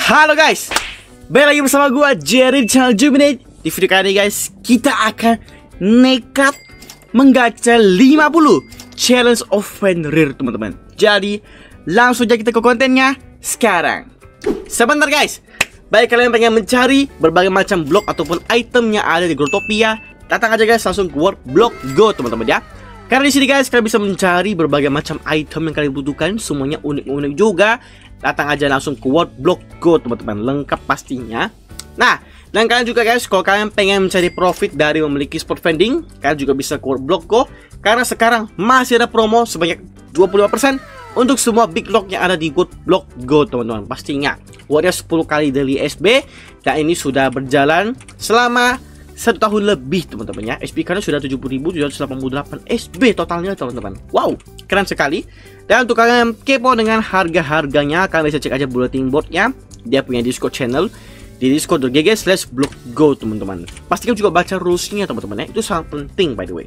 Halo guys, balik lagi bersama gue Jerry di channel Geminate. Di video kali ini guys, kita akan nekat menggacha 50 Challenge of Fenrir teman-teman. Jadi langsung aja kita ke kontennya sekarang. Sebentar guys, baik kalian pengen mencari berbagai macam blok ataupun item yang ada di Growtopia, datang aja guys langsung ke World Block Go teman-teman ya. Karena di sini guys kalian bisa mencari berbagai macam item yang kalian butuhkan, semuanya unik-unik juga. Datang aja langsung ke World Block Go teman-teman, lengkap pastinya. Nah, dan kalian juga guys, kalau kalian pengen mencari profit dari memiliki sport vending, kalian juga bisa ke World Block Go karena sekarang masih ada promo sebanyak 25% untuk semua big lock yang ada di World Block Go teman-teman pastinya. Worthnya 10 kali dari SB dan ini sudah berjalan selama 1 tahun lebih teman-teman ya. SB karena sudah 70.788 SB totalnya teman-teman. Wow, keren sekali. Dan untuk kalian kepo dengan harga-harganya, kalian bisa cek aja bulletin boardnya. Dia punya Discord channel di discord.gg/blockgo teman-teman. Pastikan juga baca rules-nya teman-teman ya. Itu sangat penting by the way.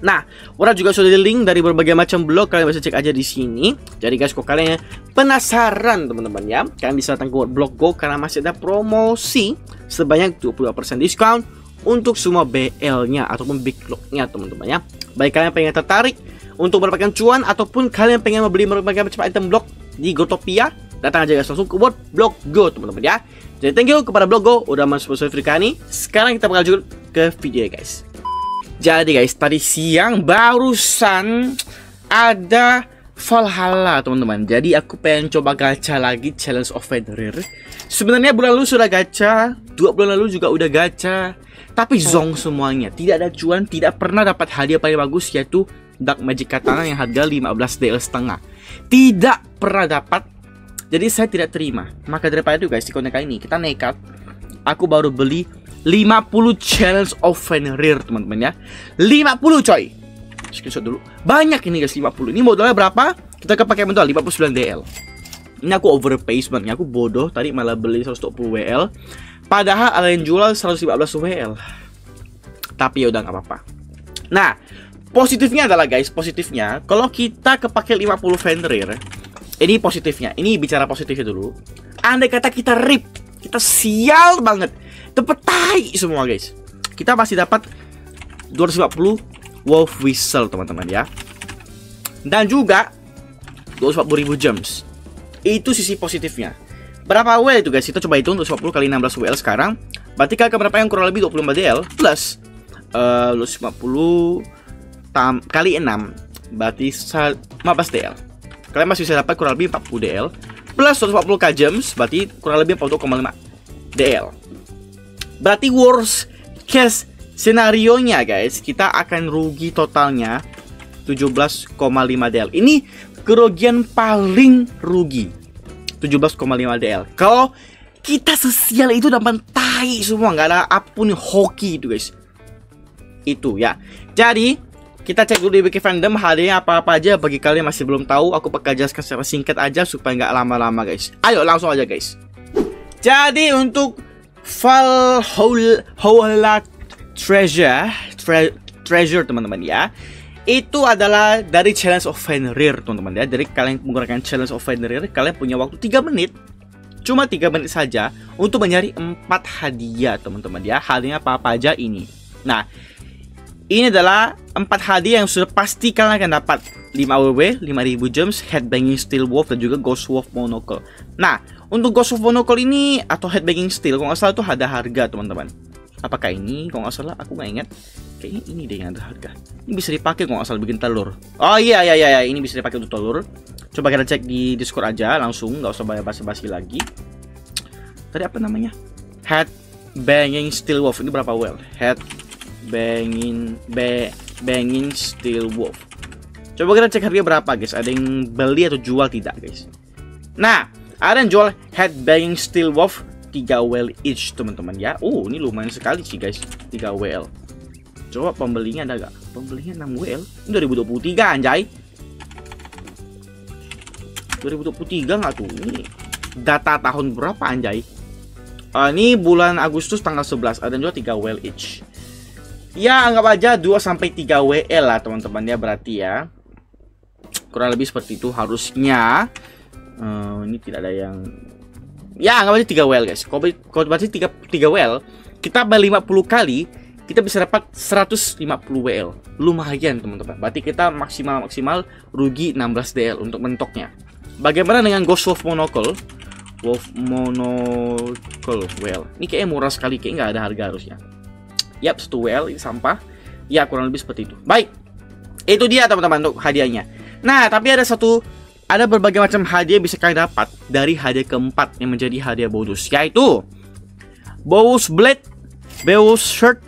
Nah, orang juga sudah di link dari berbagai macam blog, kalian bisa cek aja di sini. Jadi guys, kalau kalian penasaran teman-teman ya, kalian bisa datang ke Blog Go karena masih ada promosi sebanyak 20% diskon untuk semua BL-nya ataupun big lock-nya teman-teman ya. Baik kalian pengen tertarik untuk mendapatkan cuan ataupun kalian pengen membeli berbagai macam item blok di Growtopia, datang aja guys langsung ke World Block Go teman-teman ya. Jadi thank you kepada Blog Go udah mensupport video kali ini. Sekarang kita bakal lanjut ke video guys. Jadi guys, tadi siang barusan ada Valhalla teman-teman. Jadi aku pengen coba gacha lagi Challenge of Fenrir. Sebenarnya bulan lalu sudah gacha, 2 bulan lalu juga udah gacha, tapi zonk semuanya. Tidak ada cuan, tidak pernah dapat hadiah paling bagus yaitu Dark Magic Katana yang harga 15 DL setengah. Tidak pernah dapat. Jadi saya tidak terima. Maka daripada itu guys, di konten kali ini kita nekat. Aku baru beli 50 Challenge of Fenrir teman-teman ya. 50 coy. Screenshot dulu. Banyak ini guys 50. Ini modalnya berapa? Kita ke pakai modal 59 DL. Ini aku overpay sebenarnya. Aku bodoh tadi malah beli 120 WL. Padahal ada yang jual 115 WL. Tapi ya udah nggak apa-apa. Nah, positifnya adalah guys, positifnya kalau kita kepake 50 Fenrir. Ini positifnya. Ini bicara positifnya dulu. Andai kata kita rip, kita sial banget. Tepetai semua guys. Kita masih dapat 250 Wolf Whistle teman-teman ya. Dan juga 240.000 gems. Itu sisi positifnya. Berapa WL itu guys? Kita coba hitung 240 kali 16 WL sekarang. Berarti kalian berapa yang kurang lebih 24 DL plus 250 kali 6 berarti 15 DL. Kalian masih bisa dapat kurang lebih 40 DL plus 140k gems berarti kurang lebih 42,5 DL. Berarti worst case senarionya guys, kita akan rugi totalnya 17,5 DL. Ini kerugian paling rugi 17,5 DL. Kalau kita sesial itu udah mentai semua, nggak ada apun hoki itu guys. Itu ya. Jadi kita cek dulu di Wiki Fandom hadiahnya apa-apa aja. Bagi kalian yang masih belum tahu, aku bakal jelaskan secara singkat aja supaya nggak lama-lama guys. Ayo langsung aja guys. Jadi untuk Valhalla Treasure teman-teman ya. Itu adalah dari Challenge of Fenrir teman-teman ya. Dari kalian menggunakan Challenge of Fenrir, kalian punya waktu 3 menit. Cuma 3 menit saja untuk mencari 4 hadiah teman-teman ya. Hadiahnya apa-apa aja ini. Nah, ini adalah 4 hadiah yang sudah pasti kalian akan dapat. 5 WW, 5.000 gems, Headbanging Steel Wolf, dan juga Ghost Wolf Monocle. Nah, untuk Ghost Wolf Monocle ini atau Headbanging Steel, kalau nggak salah itu ada harga teman-teman. Apakah ini? Kalau nggak salah, aku nggak ingat. Kayaknya ini deh yang ada harga. Ini bisa dipakai kalau nggak salah bikin telur. Oh iya, ini bisa dipakai untuk telur. Coba kita cek di Discord aja langsung, nggak usah banyak basa-basi lagi. Tadi apa namanya? Headbanging Steel Wolf. Ini berapa well? Headbanging Steel Wolf. Coba kita cek harga berapa guys. Ada yang beli atau jual tidak guys? Nah, ada yang jual Headbanging Steel Wolf 3 WL each teman-teman ya. Oh, ini lumayan sekali sih guys, 3 WL. Coba pembelinya ada gak? Pembelinya 6 WL. Ini 2023 anjay. 2023 nggak tuh? Ini data tahun berapa anjay? Ini bulan Agustus tanggal 11. Ada juga 3 WL each. Ya anggap aja 2-3 WL lah teman-teman ya, berarti ya. Kurang lebih seperti itu harusnya. Ini tidak ada yang ya nggak pasti 3 WL guys. Kalau pasti 3 WL, kita tambah 50 kali, kita bisa dapat 150 WL. Lumayan teman-teman. Berarti kita maksimal rugi 16 DL untuk mentoknya. Bagaimana dengan Ghost Wolf Monocle? Well, ini kayaknya murah sekali, kayaknya nggak ada harga harusnya. Yap, 1 WL ini sampah. Ya kurang lebih seperti itu. Baik, itu dia teman-teman untuk hadiahnya. Nah, tapi ada berbagai macam hadiah bisa kalian dapat dari hadiah keempat yang menjadi hadiah bonus, yaitu Bow's Blade, Bow's Shirt,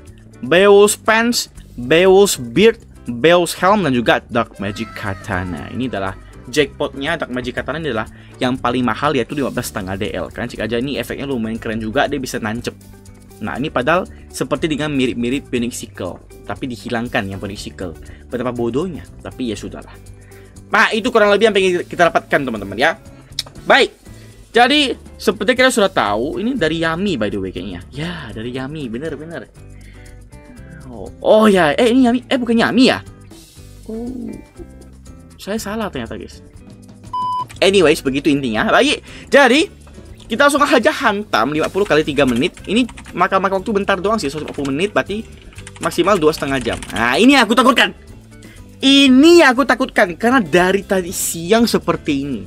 Bow's Pants, Bow's Beard, Bow's Helm, dan juga Dark Magic Katana. Ini adalah jackpotnya. Dark Magic Katana ini adalah yang paling mahal, yaitu 15,5 DL. Kalian cek aja, ini efeknya lumayan keren juga, dia bisa nancep. Nah, ini padahal seperti dengan mirip-mirip Phoenix Eagle, tapi dihilangkan yang Phoenix Eagle. Betapa bodohnya, tapi ya sudahlah. Nah, itu kurang lebih yang pengen kita dapatkan teman-teman ya. Baik, jadi seperti kita sudah tahu, ini dari Yami by the way kayaknya. Ya, dari Yami, bener-bener. Oh ya, ini Yami, bukan Yami ya. Oh, saya salah ternyata guys. Anyways, begitu intinya. Baik, jadi kita langsung aja hantam 50 kali 3 menit. Ini makan waktu bentar doang sih, 140 menit berarti maksimal 2,5 jam. Nah, ini aku takutkan. Ini aku takutkan karena dari tadi siang seperti ini.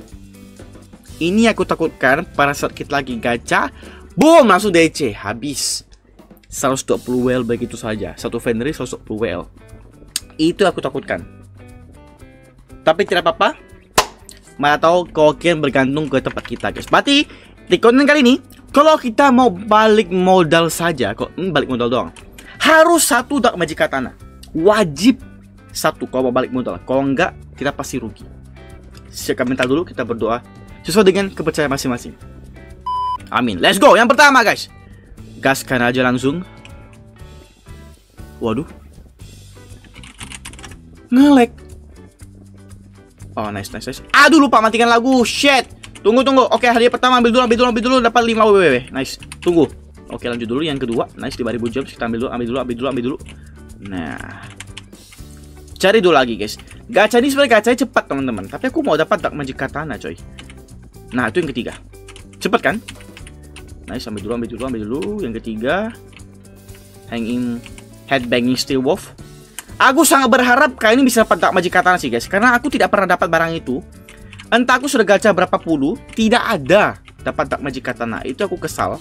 Ini aku takutkan, pada saat kita lagi gacha, boom, langsung DC, habis. 120 WL begitu saja. Satu Fenrir 120 WL. Itu aku takutkan. Tapi tidak apa-apa, mana tahu kokian bergantung ke tempat kita guys. Berarti di konten kali ini, kalau kita mau balik modal saja, kok balik modal doang, harus 1 Dark Magic Katana. Wajib 1 kalau mau balik modal. Kalau enggak, kita pasti rugi. Siapkan mental dulu, kita berdoa sesuai dengan kepercayaan masing-masing. Amin. Let's go. Yang pertama guys, gaskan aja langsung. Waduh, nge-lag. Oh, nice. Aduh, lupa matikan lagu. Shit. Tunggu. Oke, hadiah pertama ambil dulu dapat 5 WW. Nice. Tunggu. Oke, lanjut dulu yang kedua. Nice, 3000 jam kita ambil dulu. Nah. Cari dulu lagi, guys. Gacha ini sebenarnya gacha cepat, teman-teman. Tapi aku mau dapat Dark Magic Katana, coy. Nah, itu yang ketiga. Cepat kan? Nice, ambil dulu. Yang ketiga. Headbanging Steel Wolf. Aku sangat berharap kali ini bisa dapat Dark Magic Katana sih guys, karena aku tidak pernah dapat barang itu. Entah aku sudah gacha berapa puluh, tidak ada dapat Dark Magic Katana. Itu aku kesal.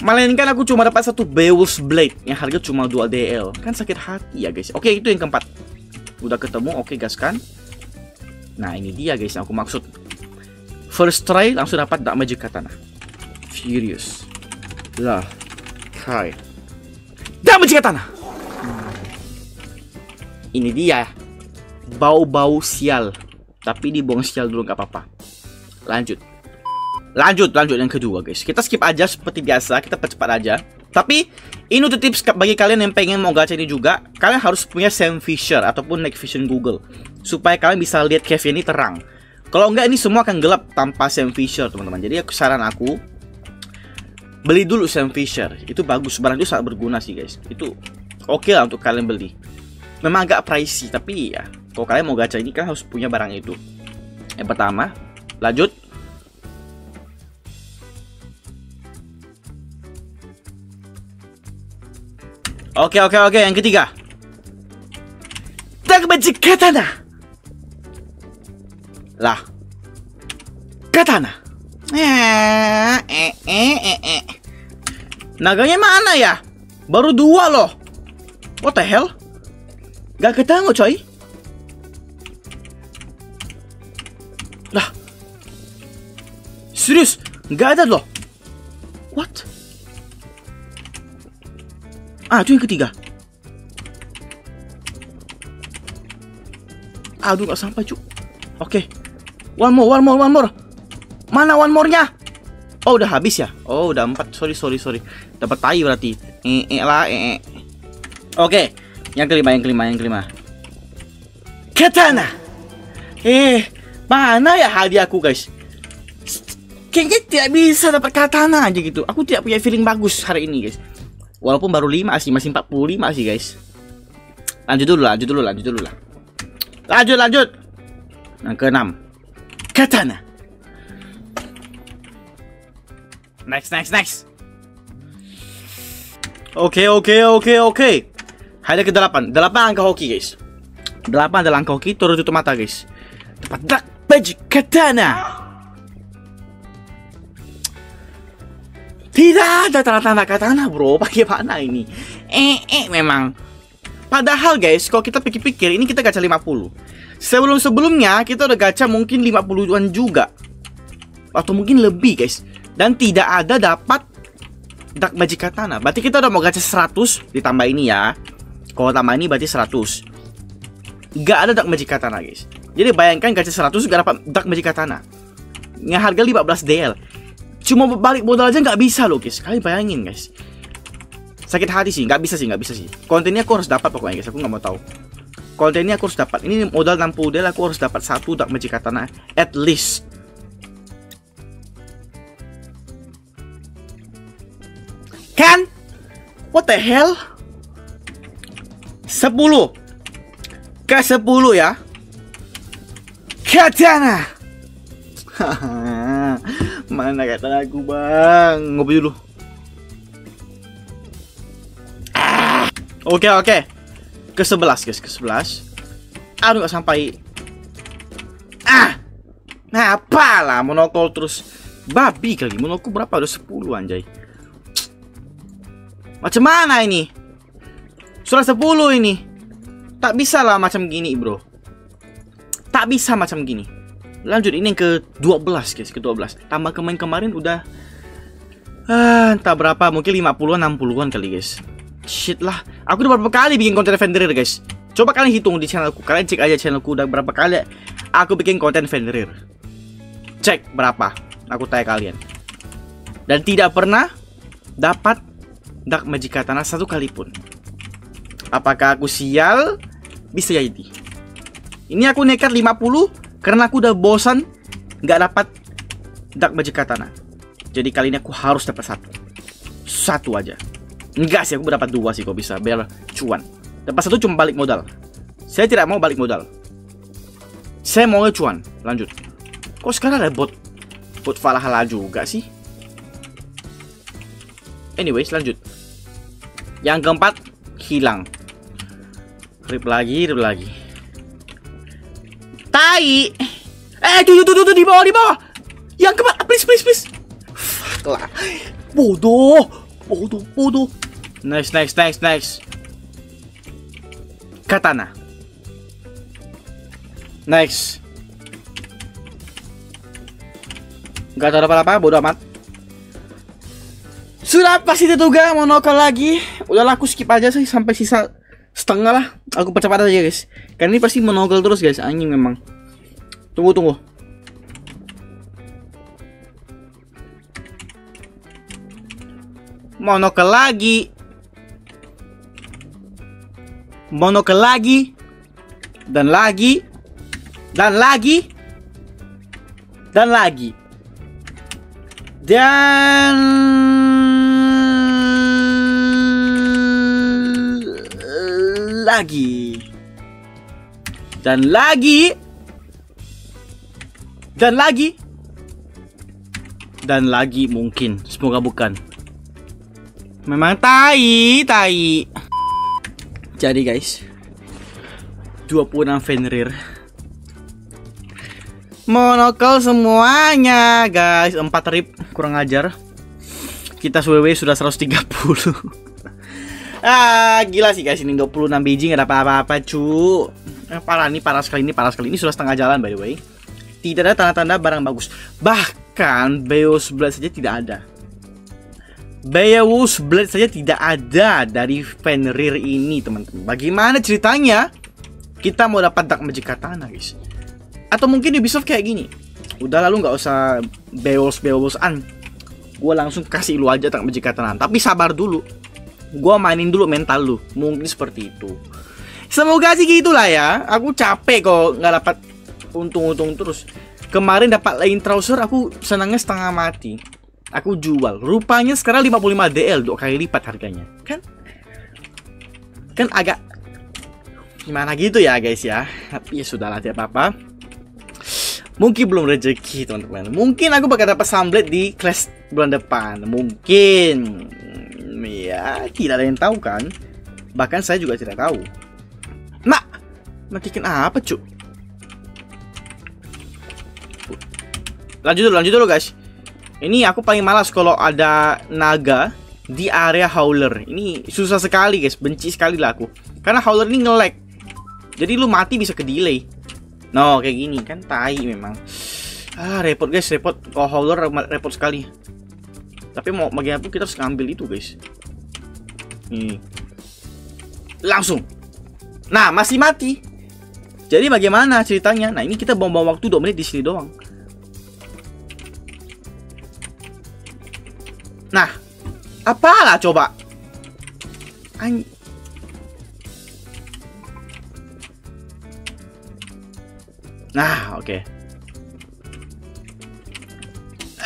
Melainkan aku cuma dapat 1 Bow's Blade yang harga cuma 2 DL. Kan sakit hati ya guys. Oke, itu yang keempat. Udah ketemu, oke gaskan. Nah, ini dia guys yang aku maksud. First try langsung dapat Dark Magic Katana. Furious. Lah. Try. Dark Magic Katana. Ini dia bau-bau sial, tapi dibuang sial dulu nggak apa-apa. Lanjut yang kedua guys. Kita skip aja seperti biasa, kita percepat aja. Tapi ini untuk tips bagi kalian yang pengen mau gacha ini juga, kalian harus punya Sam Fisher ataupun Night Vision Google supaya kalian bisa lihat cave ini terang. Kalau enggak, ini semua akan gelap tanpa Sam Fisher teman-teman. Jadi saran aku, beli dulu Sam Fisher. Itu bagus, barang itu sangat berguna sih guys. Itu oke lah untuk kalian beli. Memang agak pricey, tapi ya kalau kalian mau gacha ini kan harus punya barang itu. Yang pertama, lanjut. Oke, yang ketiga. Dark Magic Katana. Lah. Katana. Naganya mana ya? Baru 2 loh. What the hell? Gak ketemu coy. Lah, serius gak ada loh. What? Ah, itu yang ketiga. Aduh, gak sampai cu. Oke, one more. Mana one more-nya? Oh, udah habis ya. Oh, udah 4. Sorry. Dapat tai berarti. Oke. Yang kelima. Katana. Mana ya hadiahku, guys? Kayaknya tidak bisa dapat katana aja gitu. Aku tidak punya feeling bagus hari ini, guys. Walaupun baru 5 sih, masih 45 sih, guys. Lanjut dulu lah. Lanjut. Yang keenam. Katana. Next. Oke. Hari ke-8. 8 angka hoki, guys. 8 adalah angka hoki turun tutup mata, guys. Tempat Dark Magic Katana. Tidak ada tanda-tanda katana, bro. Bagaimana ini? Memang. Padahal, guys, kalau kita pikir-pikir, ini kita gacha 50. Sebelum-sebelumnya, kita udah gacha mungkin 50-an juga. Atau mungkin lebih, guys. Dan tidak ada dapat Dark Magic Katana. Berarti kita udah mau gacha 100, ditambah ini ya. Kalau tambah ini berarti 100. Gak ada Dark Magic Katana, guys. Jadi bayangkan gacha 100 gak dapat Dark Magic Katana. Yang harga 15 DL. Cuma balik modal aja nggak bisa loh, guys. Kalian bayangin, guys. Sakit hati sih, nggak bisa sih. Kontennya aku harus dapat pokoknya, guys. Aku nggak mau tahu. Kontennya aku harus dapat. Ini modal 60 DL, aku harus dapat 1 Dark Magic Katana at least. Kan? What the hell? 10. Ke 10 ya. Katana. Mana katana aku, bang? Ngopi dulu. Oke. Ke-11, guys, ke-11. Aduh, gak sampai. Nah, apalah monokol terus babi kali. Monokol berapa? Udah 10 anjay. Macam mana ini? Sudah 10 ini. Tak bisa lah macam gini, bro. Tak bisa macam gini. Lanjut, ini yang ke-12, guys, ke-12. Tambah kemarin udah entah berapa, mungkin 50-an, 60-an kali, guys. Shit lah. Aku udah berapa kali bikin konten Fenrir, guys? Coba kalian hitung di channelku. Kalian cek aja channelku udah berapa kali aku bikin konten Fenrir. Cek berapa. Aku tanya kalian. Dan tidak pernah dapat Dark Magic Katana satu kali pun. Apakah aku sial? Bisa jadi. Ini aku nekat 50 karena aku udah bosan nggak dapat Dark Magic Katana. Jadi kali ini aku harus dapat satu aja. Enggak sih, aku dapat 2 sih kok bisa, biar cuan. Dapat 1 cuma balik modal. Saya tidak mau balik modal. Saya mau cuan. Lanjut. Kok sekarang ada bot Valhalla juga sih? Anyways, lanjut. Yang keempat hilang. Rip lagi. Tai. Tuh, di bawah. Yang keempat, please. Fuck lah. Bodoh. Next. Katana. Next. Gak tau apa-apa, bodoh amat. Sudah pasti tertugas monokol lagi. Udahlah, aku skip aja sih sampai sisa setengah lah. Aku percepat aja, guys. Karena ini pasti monokol terus, guys. Anjing memang. Tunggu. Monokol lagi. Dan lagi. Dan lagi mungkin, semoga bukan. Memang tai. Jadi, guys, 26 Fenrir monokol semuanya, guys. 4 rip, kurang ajar. Kita sudah 130. Gila sih, guys, ini 26 biji gak ada apa-apa, cu. Parah nih, parah sekali. Ini sudah setengah jalan, by the way. Tidak ada tanda-tanda barang bagus. Bahkan Bow's Blade saja tidak ada. Bow's Blade saja tidak ada dari Fenrir ini, teman-teman. Bagaimana ceritanya kita mau dapat Dark Magic Katana, guys? Atau mungkin Ubisoft kayak gini. Udah lalu gak usah Bow's-an. Gue langsung kasih lu aja Dark Magic Katana. Tapi sabar dulu, gua mainin dulu mental lu. Mungkin seperti itu. Semoga sih gitulah ya. Aku capek kok nggak dapat untung terus. Kemarin dapat lain trouser, aku senangnya setengah mati. Aku jual. Rupanya sekarang 55 DL, 2 kali lipat harganya. Kan agak gimana gitu ya, guys ya. Tapi ya sudahlah, tidak apa-apa. Mungkin belum rezeki teman-teman. Mungkin aku bakal dapat sunblade di clash bulan depan. Mungkin. Ya, tidak ada yang tahu kan. Bahkan saya juga tidak tahu. Mak, matikan apa cuk? Lanjut dulu guys. Ini aku paling malas kalau ada naga di area howler. Ini susah sekali guys, benci sekali lah aku. Karena howler ini nge-lag. Jadi lu mati bisa ke delay. No, kayak gini kan tai memang. Ah, repot guys, repot. Kalau howler repot sekali. Tapi mau bagaimanapun kita harus ngambil itu guys. Nih. Langsung. Nah, masih mati. Jadi bagaimana ceritanya? Nah, ini kita buang-buang waktu 2 menit di sini doang. Nah, apalah coba? Nah, oke.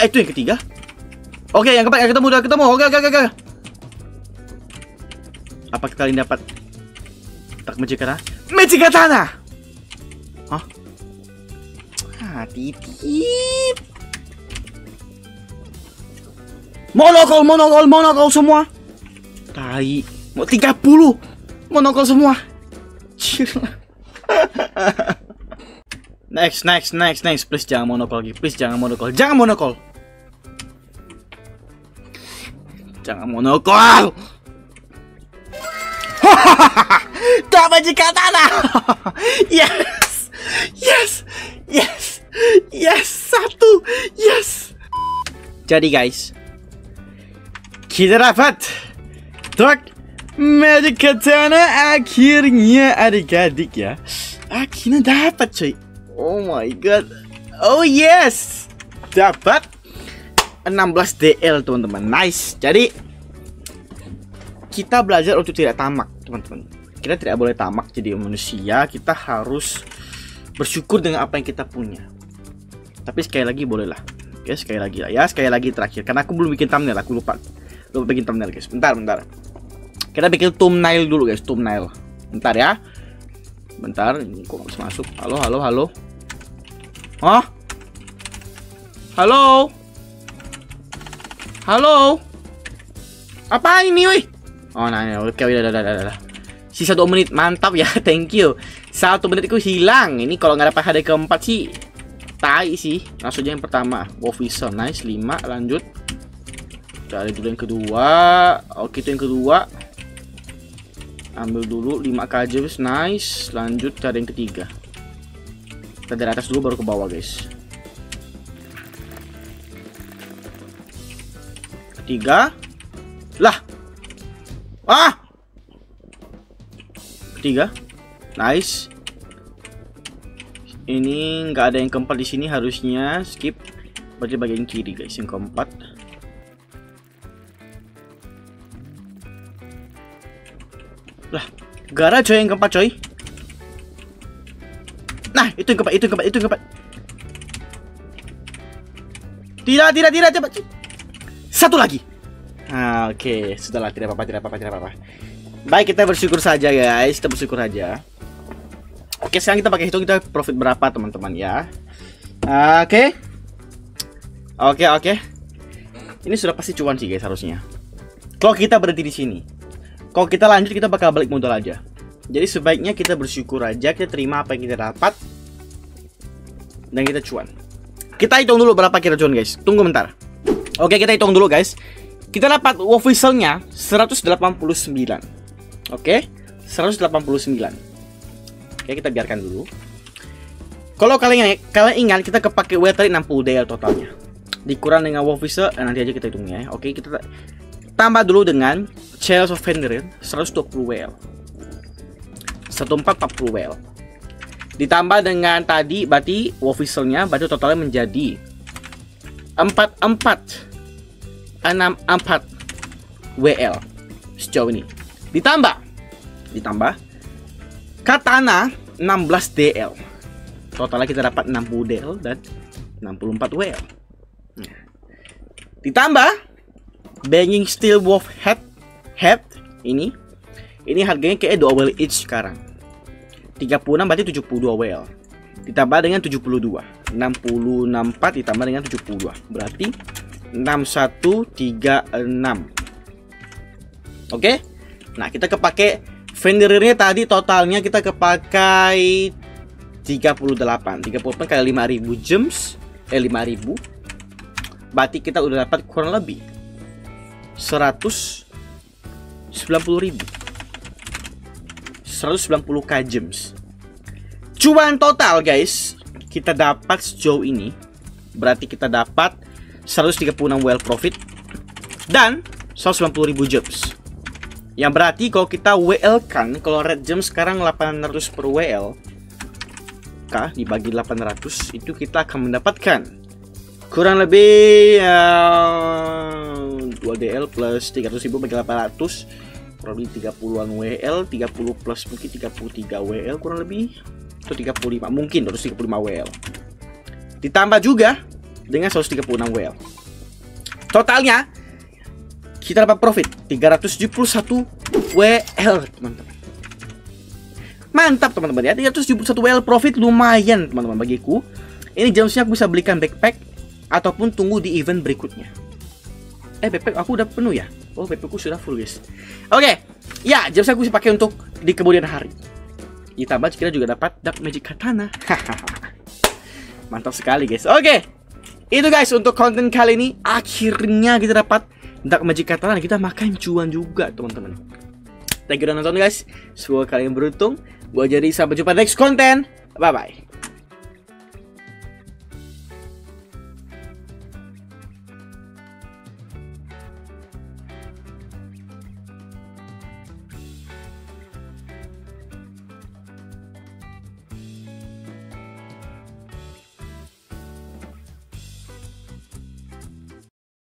Itu yang ketiga. Oke, yang keempat udah ketemu. Oke. Apa kalian dapat Dark Magic Katana? Magic Katana. Hah? Ah, titit. Monocle semua. Tai. Mau 30. Monocle semua. Cila. Next. Please jangan monocle lagi. Jangan monocle. Dark Magic Katana. Yes. Satu. Yes. Jadi guys, kita dapat Dark Magic Katana akhirnya adik-adik ya. Akhirnya dapat cuy. Oh my god. Oh yes. Dapat 16 DL teman-teman. Nice. Jadi kita belajar untuk tidak tamak teman-teman. Kita tidak boleh tamak jadi manusia. Kita harus bersyukur dengan apa yang kita punya. Tapi sekali lagi bolehlah. Oke, sekali lagi lah ya. Sekali lagi terakhir. Karena aku belum bikin thumbnail. Aku lupa bikin thumbnail guys. Bentar. Kita bikin thumbnail dulu guys. Thumbnail. Bentar ya. Bentar. Ini kok bisa masuk. Halo. Hah? Halo. Apa ini weh? Oh nah, oke udah. Sisa 2 menit. Mantap ya. Thank you. 1 menitku hilang. Ini kalau nggak dapat hari keempat sih tai sih. Maksudnya yang pertama. Officer nice 5 lanjut. Cari dulu yang kedua. Oke, itu yang kedua. Ambil dulu 5 kajus. Nice. Lanjut cari yang ketiga. Kita dari atas dulu baru ke bawah guys. Ketiga. Lah. Ah. Ketiga. Nice. Ini nggak ada yang keempat di sini harusnya. Skip. Berarti bagian kiri guys yang keempat. Lah, gara coy yang keempat coy. Nah, itu yang keempat. Tidak, cepat. Satu lagi. Nah, oke, sudahlah, tidak apa-apa. Baik, kita bersyukur saja guys, Oke, sekarang kita pakai hitung kita profit berapa teman-teman ya. Oke. Ini sudah pasti cuan sih guys harusnya. Kalau kita berhenti di sini. Kalau kita lanjut kita bakal balik modal aja. Jadi sebaiknya kita bersyukur aja, kita terima apa yang kita dapat dan kita cuan. Kita hitung dulu berapa kita cuan guys. Tunggu bentar. Oke, kita hitung dulu guys. Kita dapat wolf whistle-nya 189. Oke, 189. Oke, kita biarkan dulu. Kalau kalian ingat kita kepake weather 60 DL totalnya. Dikurang dengan wolf whistle nanti aja kita hitungnya ya. Oke, kita tambah dulu dengan Challenge of Fenrir 120 WL, 1440 WL, ditambah dengan tadi berarti wolf whistle-nya, berarti totalnya menjadi 4464 WL sejauh ini. Ditambah katana 16 DL, totalnya kita dapat 60 DL dan 64 WL. Ditambah Headbanging Steel Wolf head ini harganya kayak 2 WL each sekarang. 36 berarti 72 WL. Ditambah dengan 72. 64 ditambah dengan 70, berarti 6136. Oke, nah kita kepake Fenrirnya tadi, totalnya kita kepakai 38 kali 5000 gems, 5000. Berarti kita udah dapat kurang lebih 190k gems. Cuan total guys kita dapat sejauh ini, berarti kita dapat 136 well profit dan 190.000 gems. Yang berarti kalau kita WL kan, kalau red gems sekarang 800 per WL K dibagi 800 itu kita akan mendapatkan kurang lebih 2DL plus 300.000 bagi 800, kurang lebih 30-an WL, 30 plus mungkin 33 WL kurang lebih, atau 35 mungkin 235 WL ditambah juga dengan 136 WL. Totalnya kita dapat profit 371 WL teman-teman. Mantap teman-teman ya, 371 WL profit lumayan teman-teman bagiku. Ini jamsnya aku bisa belikan backpack ataupun tunggu di event berikutnya. Backpack aku udah penuh ya. Oh, backpackku sudah full guys. Oke, ya jamsnya aku bisa pakai untuk di kemudian hari. Ditambah kita juga dapat Dark Magic Katana. Mantap sekali guys. Oke, itu guys untuk konten kali ini. Akhirnya kita dapat Dark Magic Katana, kita makan cuan juga teman-teman. Thank you udah nonton guys. Semoga kalian beruntung. Gua jadi sampai jumpa next konten. Bye bye.